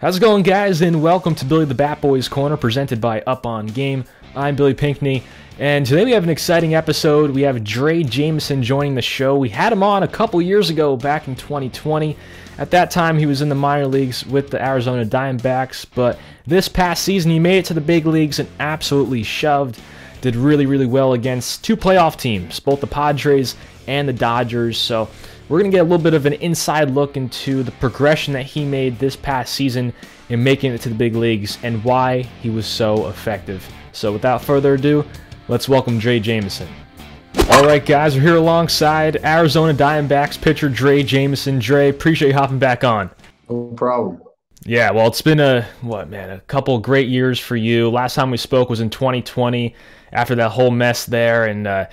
How's it going, guys, and welcome to Billy the Bat Boy's Corner, presented by Up On Game. I'm Billy Pinckney, and today we have an exciting episode. We have Drey Jameson joining the show. We had him on a couple years ago, back in 2020. At that time, he was in the minor leagues with the Arizona Diamondbacks, but this past season, he made it to the big leagues and absolutely shoved. Did really, really well against two playoff teams, both the Padres and the Dodgers, so we're going to get a little bit of an inside look into the progression that he made this past season in making it to the big leagues and why he was so effective. So without further ado, let's welcome Drey Jameson. All right, guys, we're here alongside Arizona Diamondbacks pitcher Drey Jameson. Drey, appreciate you hopping back on. No problem. Yeah, well, it's been a couple great years for you. Last time we spoke was in 2020 after that whole mess there. And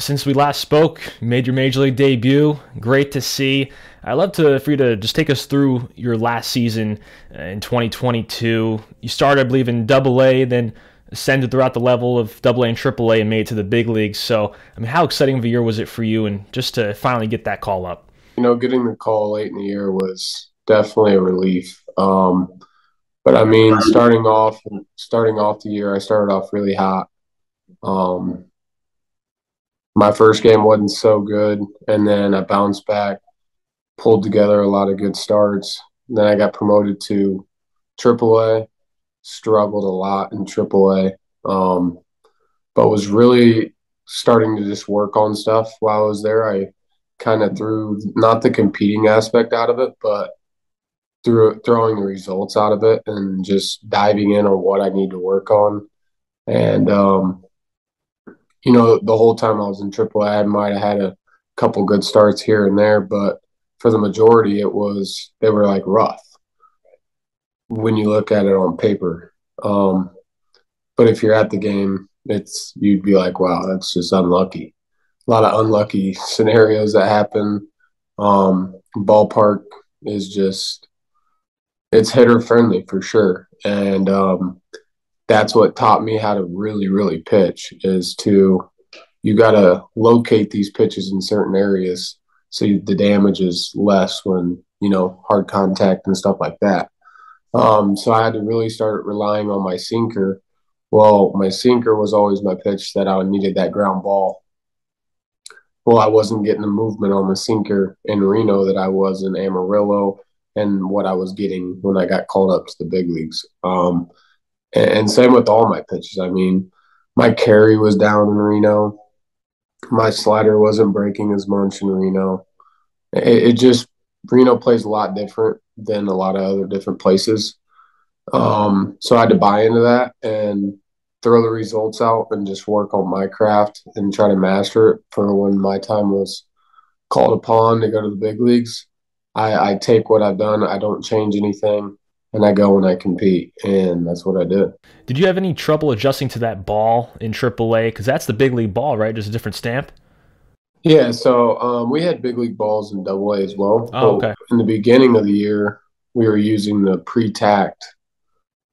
since we last spoke, you made your Major League debut. Great to see. I'd love for you to just take us through your last season in 2022. You started, I believe, in AA, then ascended throughout the level of AA and AAA and made it to the big leagues. So, I mean, how exciting of a year was it for you and just to finally get that call up? You know, getting the call late in the year was definitely a relief. But I mean, starting off the year, I started off really hot. My first game wasn't so good, and then I bounced back, pulled together a lot of good starts. Then I got promoted to AAA, struggled a lot in AAA, but was really starting to just work on stuff while I was there. I kind of threw not the competing aspect out of it, but throwing the results out of it and just diving in on what I need to work on. And, you know, the whole time I was in AAA, I might have had a couple good starts here and there, but for the majority, they were like rough when you look at it on paper. But if you're at the game, you'd be like, wow, that's just unlucky. A lot of unlucky scenarios that happen. Ballpark is just, it's hitter friendly for sure. And that's what taught me how to really, really pitch is you got to locate these pitches in certain areas so the damage is less when, you know, hard contact and stuff like that. So I had to really start relying on my sinker. Well, my sinker was always my pitch that I needed that ground ball. Well, I wasn't getting the movement on the sinker in Reno that I was in Amarillo and what I was getting when I got called up to the big leagues. And same with all my pitches. I mean, my carry was down in Reno. My slider wasn't breaking as much in Reno. Reno plays a lot different than a lot of other different places. So I had to buy into that and throw the results out and just work on my craft and try to master it for when my time was called upon to go to the big leagues. I take what I've done. I don't change anything, and I go and I compete, and that's what I did. Did you have any trouble adjusting to that ball in AAA? Because that's the big league ball, right? Just a different stamp? Yeah, so we had big league balls in AA as well. Oh, okay. In the beginning of the year, we were using the pre-tacked,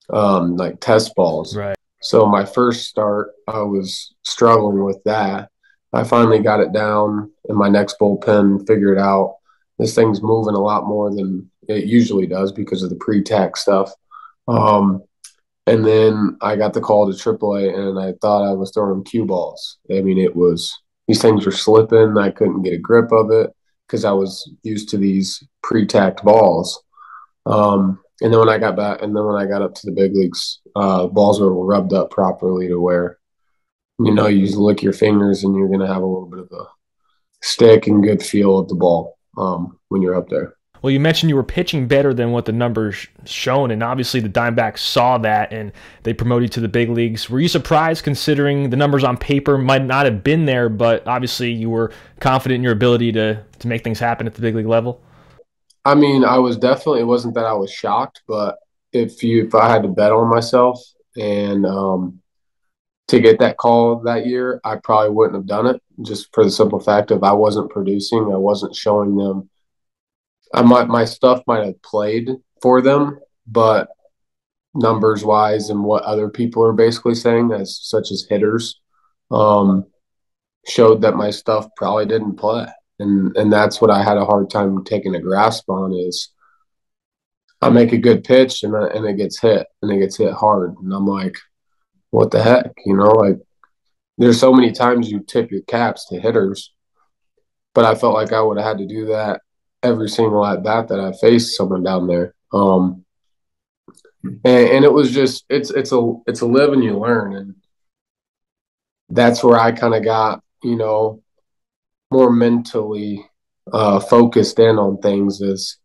like test balls. Right. So my first start, I was struggling with that. I finally got it down in my next bullpen, figured out this thing's moving a lot more than it usually does because of the pre-tack stuff. And then I got the call to AAA, and I thought I was throwing cue balls. I mean, these things were slipping. I couldn't get a grip of it because I was used to these pre-tacked balls. And then when I got back, and then when I got up to the big leagues, balls were rubbed up properly to where, you know, you just lick your fingers and you're going to have a little bit of a stick and good feel of the ball when you're up there. Well, you mentioned you were pitching better than what the numbers shown, and obviously the Diamondbacks saw that and they promoted you to the big leagues. Were you surprised considering the numbers on paper might not have been there, but obviously you were confident in your ability to make things happen at the big league level? I mean, it wasn't that I was shocked, but if I had to bet on myself and to get that call that year, I probably wouldn't have done it just for the simple fact of I wasn't producing. I wasn't showing them. My stuff might have played for them, but numbers-wise and what other people are basically saying, such as hitters, showed that my stuff probably didn't play. And that's what I had a hard time taking a grasp on is I make a good pitch and it gets hit, and it gets hit hard. And I'm like, what the heck? You know, like there's so many times you tip your caps to hitters, but I felt like I would have had to do that every single at bat that I faced someone down there. And it was just, it's a live and you learn. And that's where I kind of got, you know, more mentally focused in on things is,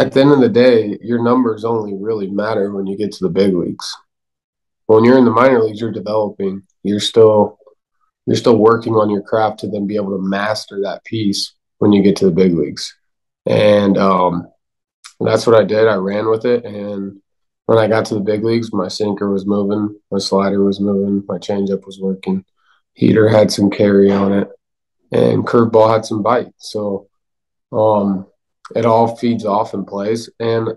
at the end of the day, your numbers only really matter when you get to the big leagues. When you're in the minor leagues, you're developing. You're still working on your craft to then be able to master that piece when you get to the big leagues. And that's what I did. I ran with it. And when I got to the big leagues, my sinker was moving. My slider was moving. My changeup was working. Heater had some carry on it. And curveball had some bite. So it all feeds off and plays. And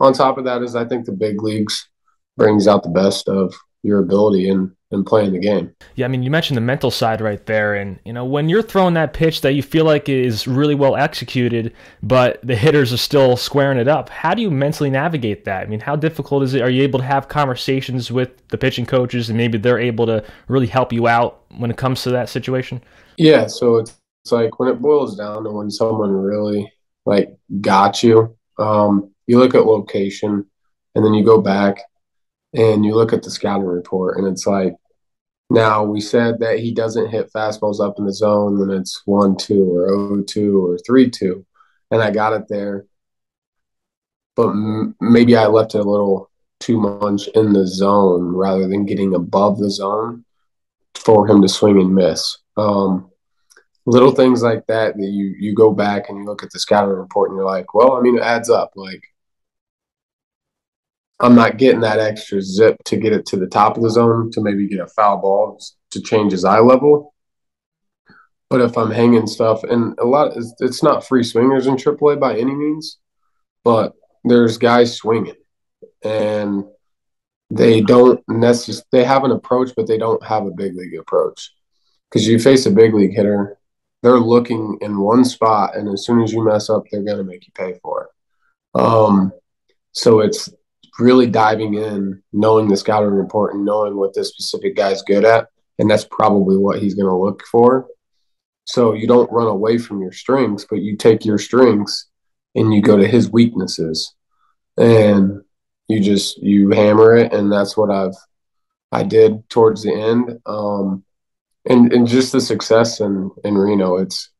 on top of that is I think the big leagues brings out the best of your ability in playing the game. Yeah, I mean, you mentioned the mental side right there. And, you know, when you're throwing that pitch that you feel like is really well executed, but the hitters are still squaring it up, how do you mentally navigate that? I mean, how difficult is it? Are you able to have conversations with the pitching coaches and maybe they're able to really help you out when it comes to that situation? Yeah, so it's like when it boils down to when someone really – like got you, you look at location and then you go back and you look at the scouting report and it's like, now we said that he doesn't hit fastballs up in the zone when it's 1-2 or 0-2 or 3-2. And I got it there, but maybe I left it a little too much in the zone rather than getting above the zone for him to swing and miss. Little things like that that you go back and you look at the scouting report and you're like, well, I mean, it adds up. Like, I'm not getting that extra zip to get it to the top of the zone to maybe get a foul ball to change his eye level. But if I'm hanging stuff, and a lot, it's not free swingers in AAA by any means, but there's guys swinging. And they don't necessarily – they have an approach, but they don't have a big league approach. Because you face a big league hitter, they're looking in one spot, and as soon as you mess up, they're going to make you pay for it. So it's really diving in, knowing the scouting report and knowing what this specific guy's good at, and that's probably what he's going to look for. So you don't run away from your strengths, but you take your strengths and you go to his weaknesses. And you hammer it, and that's what I did towards the end. And just the success in Reno, it's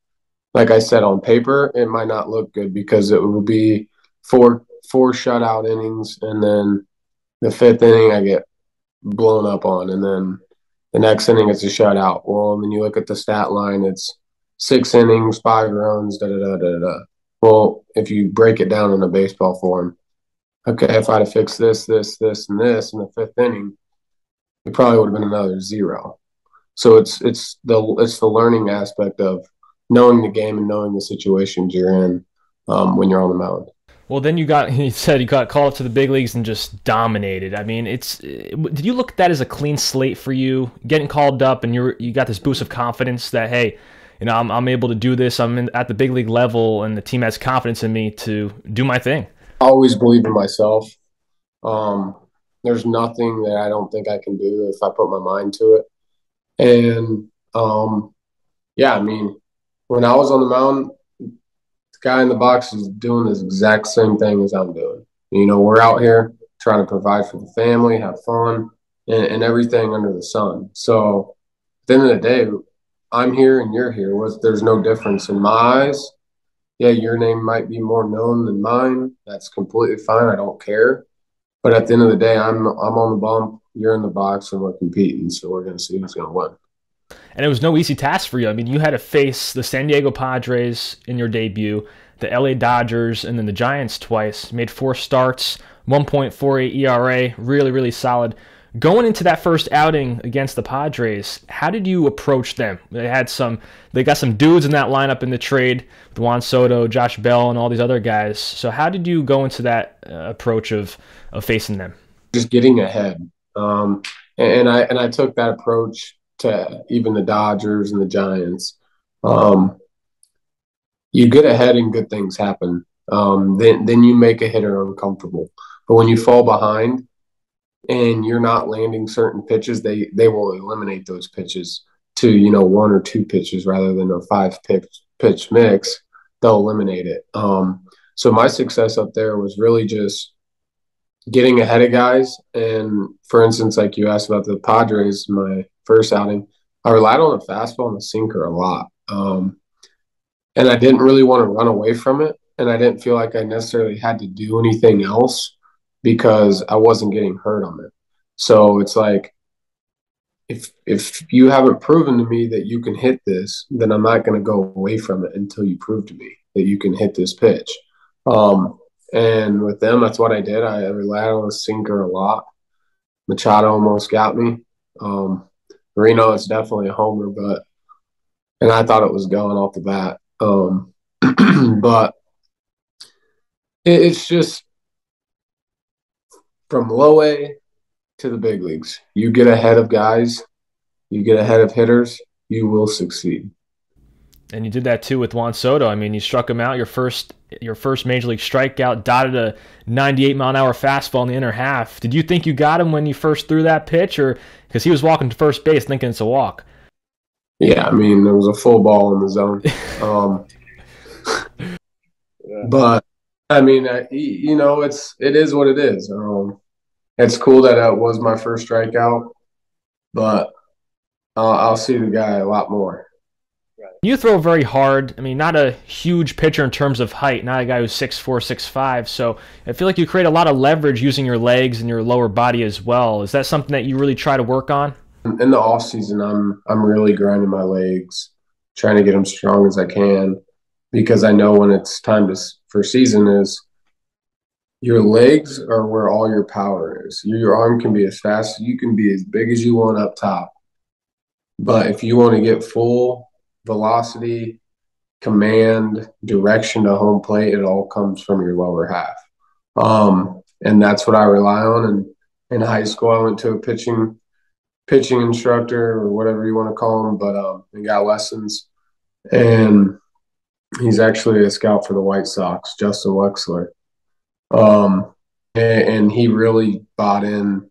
like I said, on paper, it might not look good because it will be four shutout innings. And then the fifth inning I get blown up on. And then the next inning, it's a shutout. Well, and then you look at the stat line, it's 6 innings, 5 runs, da-da-da-da-da. Well, if you break it down in a baseball form, okay, if I'd have fixed this, in the fifth inning, it probably would have been another 0. So it's the learning aspect of knowing the game and knowing the situations you're in when you're on the mound. Well, then you said you got called up to the big leagues and just dominated. I mean, did you look at that as a clean slate for you, getting called up, and you got this boost of confidence that, hey, you know, I'm able to do this. I'm at the big league level, and the team has confidence in me to do my thing. I always believed in myself. There's nothing that I don't think I can do if I put my mind to it. And, yeah, I mean, when I was on the mound, the guy in the box is doing the exact same thing as I'm doing. You know, we're out here trying to provide for the family, have fun, and everything under the sun. So at the end of the day, I'm here and you're here. There's no difference in my eyes. Yeah, your name might be more known than mine. That's completely fine. I don't care. But at the end of the day, I'm on the bump. You're in the box and we're competing, so we're going to see who's going to win. And it was no easy task for you. I mean, you had to face the San Diego Padres in your debut, the LA Dodgers, and then the Giants twice. Made 4 starts, 1.48 ERA, really, really solid. Going into that first outing against the Padres, how did you approach them? They got some dudes in that lineup in the trade with Juan Soto, Josh Bell, and all these other guys. So how did you go into that approach of facing them? Just getting ahead. And I took that approach to even the Dodgers and the Giants. You get ahead and good things happen. then you make a hitter uncomfortable. But when you fall behind and you're not landing certain pitches, they will eliminate those pitches to, you know, 1 or 2 pitches rather than a 5 pitch mix. They'll eliminate it. So my success up there was really just getting ahead of guys. And for instance, like you asked about the Padres, my first outing, I relied on the fastball and the sinker a lot. And I didn't really want to run away from it. And I didn't feel like I necessarily had to do anything else because I wasn't getting hurt on it. So it's like, if you haven't proven to me that you can hit this, then I'm not going to go away from it until you prove to me that you can hit this pitch. And with them, that's what I did. I relied on a sinker a lot. Machado almost got me. Reno is definitely a homer, and I thought it was going off the bat. But it's just from low A to the big leagues. You get ahead of guys, you get ahead of hitters, you will succeed. And you did that too with Juan Soto. I mean, you struck him out. Your first major league strikeout, dotted a 98-mile-an-hour fastball in the inner half. Did you think you got him when you first threw that pitch, or because he was walking to first base thinking it's a walk? Yeah, I mean, there was a full ball in the zone. But I mean, you know, it is what it is. It's cool that it was my first strikeout, but I'll see the guy a lot more. You throw very hard. I mean, not a huge pitcher in terms of height, not a guy who's 6'4", 6'5". So I feel like you create a lot of leverage using your legs and your lower body as well. Is that something that you really try to work on? In the off season, I'm really grinding my legs, trying to get them strong as I can, because I know when it's time for season is your legs are where all your power is. Your arm can be as fast, you can be as big as you want up top, but if you want to get full velocity, command, direction to home plate, it all comes from your lower half. And that's what I rely on. And in high school, I went to a pitching instructor or whatever you want to call him, but we got lessons. And he's actually a scout for the White Sox, Justin Wexler. And he really bought in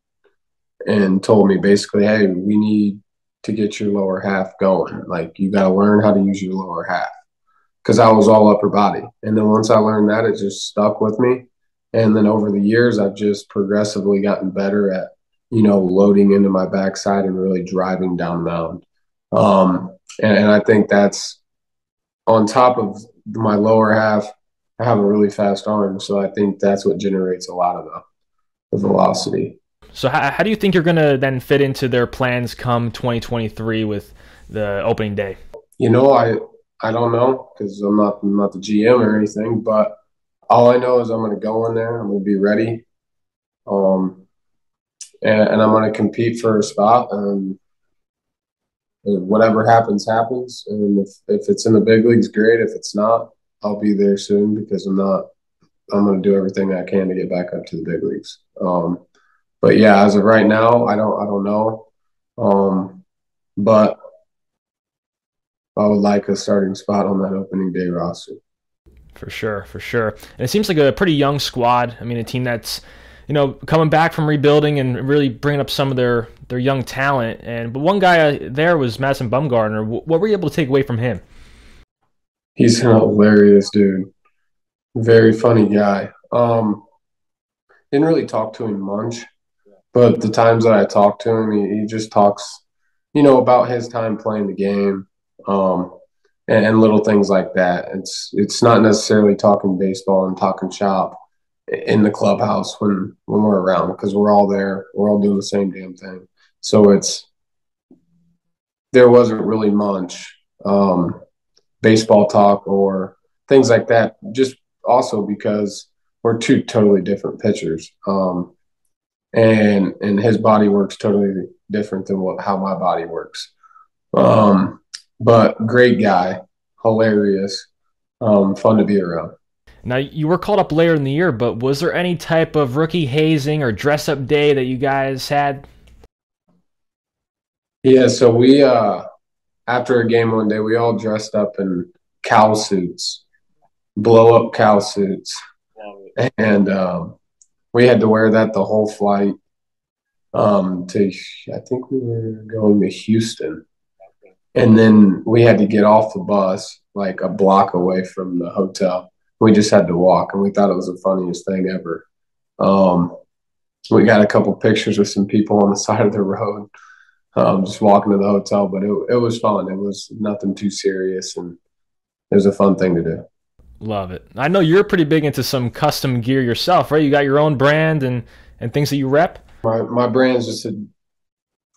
and told me basically, hey, we need to get your lower half going. Like, you got to learn how to use your lower half, because I was all upper body. And then once I learned that, it just stuck with me. And then over the years, I've just progressively gotten better at, you know, loading into my backside and really driving down mound. And I think that's on top of my lower half. I have a really fast arm, so I think that's what generates a lot of the velocity. So how do you think you're going to then fit into their plans come 2023 with the opening day? You know, I don't know, because I'm not the GM or anything, but all I know is I'm going to go in there, I'm going to be ready, and I'm going to compete for a spot, and whatever happens, happens. And if it's in the big leagues, great. If it's not, I'll be there soon, because I'm going to do everything I can to get back up to the big leagues. But yeah, as of right now, I don't know. But I would like a starting spot on that opening day roster. For sure. For sure. And it seems like a pretty young squad. I mean, a team that's, you know, coming back from rebuilding and really bringing up some of their young talent. But one guy there was Madison Bumgarner. What were you able to take away from him? He's a hilarious dude. Very funny guy. Didn't really talk to him much, but the times that I talked to him, he just talks, you know, about his time playing the game, and little things like that. It's not necessarily talking baseball and talking shop in the clubhouse when we're around, because we're all there. We're all doing the same damn thing. So there wasn't really much baseball talk or things like that, just also because we're two totally different pitchers. And his body works totally different than how my body works. But great guy, hilarious, fun to be around. Now, you were called up later in the year, but was there any type of rookie hazing or dress-up day that you guys had? Yeah, so we after a game one day, we all dressed up in cow suits blow up cow suits. And we had to wear that the whole flight to, I think we were going to Houston. And then we had to get off the bus like a block away from the hotel. We just had to walk, and we thought it was the funniest thing ever. We got a couple pictures with some people on the side of the road just walking to the hotel, but it was fun. It was nothing too serious, and it was a fun thing to do. Love it. I know you're pretty big into some custom gear yourself, right? You got your own brand and things that you rep? My brand's just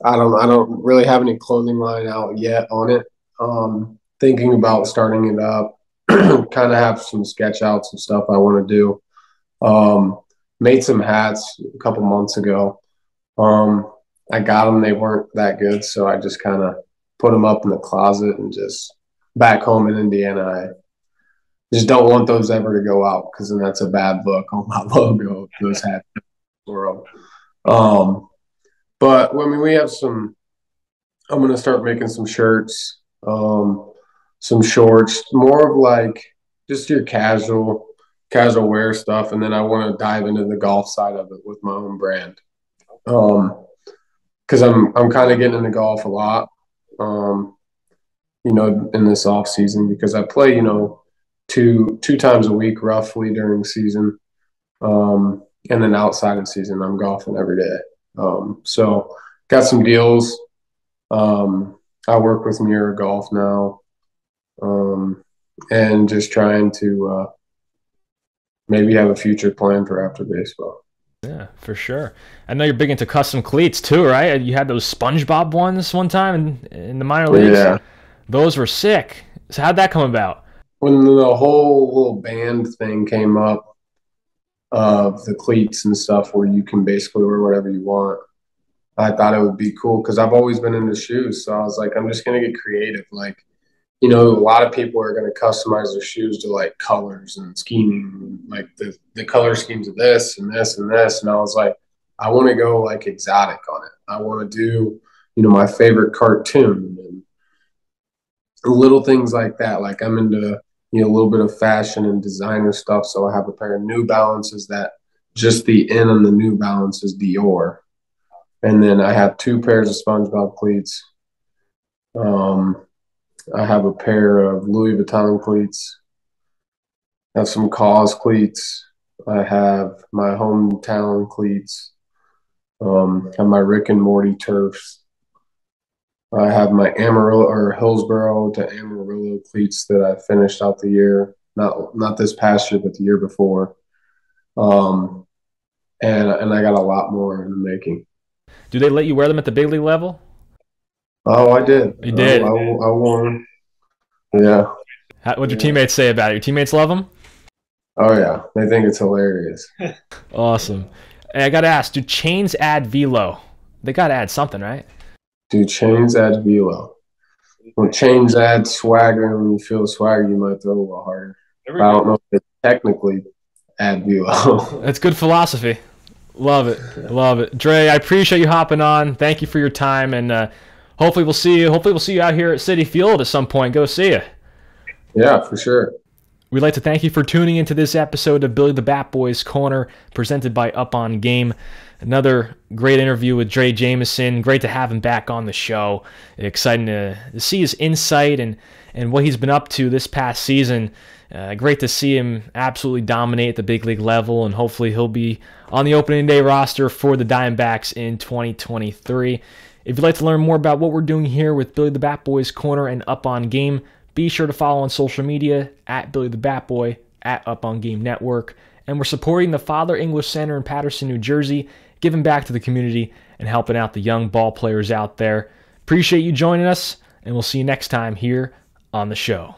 I don't really have any clothing line out yet on it. Thinking about starting it up. Kind of have some sketch outs and stuff I want to do. Made some hats a couple months ago. I got them. They weren't that good, so I just kind of put them up in the closet, and just back home in Indiana, I just don't want those ever to go out, because then that's a bad look on my logo of those hats in the world. But, I mean, we have some – I'm going to start making some shirts, some shorts, more of like just your casual wear stuff. And then I want to dive into the golf side of it with my own brand. Cause I'm kind of getting into golf a lot, you know, in this off season, because I play, you know, two times a week roughly during season. And then outside of season, I'm golfing every day. So got some deals. I work with Mirror Golf now. And just trying to maybe have a future plan for after baseball. Yeah, for sure. I know you're big into custom cleats too, right? You had those SpongeBob ones one time in the minor leagues. Yeah. Those were sick. So how'd that come about? When the whole little band thing came up of the cleats and stuff where you can basically wear whatever you want, I thought it would be cool because I've always been into shoes. So I was like, I'm just going to get creative. Like, you know, a lot of people are going to customize their shoes to like colors and scheming, like the color schemes of this and this and this. And I was like, I want to go like exotic on it. I want to do, you know, my favorite cartoon and little things like that. Like I'm into, you know, a little bit of fashion and designer stuff. So I have a pair of New Balances that just the N on the New Balance is Dior. And then I have two pairs of SpongeBob cleats. I have a pair of Louis Vuitton cleats. I have some cause cleats. I have my hometown cleats. I have my Rick and Morty turfs. I have my Amarillo or Hillsborough to Amarillo cleats that I finished out the year. Not this past year, but the year before. And I got a lot more in the making. Do they let you wear them at the big league level? Oh, I did. You did. I won. Yeah. What'd your teammates say about it? Your teammates love them? Oh, yeah. They think it's hilarious. Awesome. Hey, I got to ask, do chains add velo? They got to add something, right? Do chains add velo? When chains add swagger, and when you feel swagger, you might throw a little harder. I don't know if they technically add velo. That's good philosophy. Love it. Love it. Drey, I appreciate you hopping on. Thank you for your time, and hopefully we'll see you. Hopefully we'll see you out here at City Field at some point. Go see you. Yeah, for sure. We'd like to thank you for tuning into this episode of Billy the Bat Boy's Corner, presented by Up On Game. Another great interview with Drey Jameson. Great to have him back on the show. Exciting to see his insight and what he's been up to this past season. Great to see him absolutely dominate at the big league level, and hopefully he'll be on the opening day roster for the Diamondbacks in 2023. If you'd like to learn more about what we're doing here with Billy the Bat Boy's Corner and Up On Game, be sure to follow on social media at Billy the Bat Boy, at Up On Game Network. And we're supporting the Father English Center in Paterson, New Jersey, giving back to the community and helping out the young ball players out there. Appreciate you joining us, and we'll see you next time here on the show.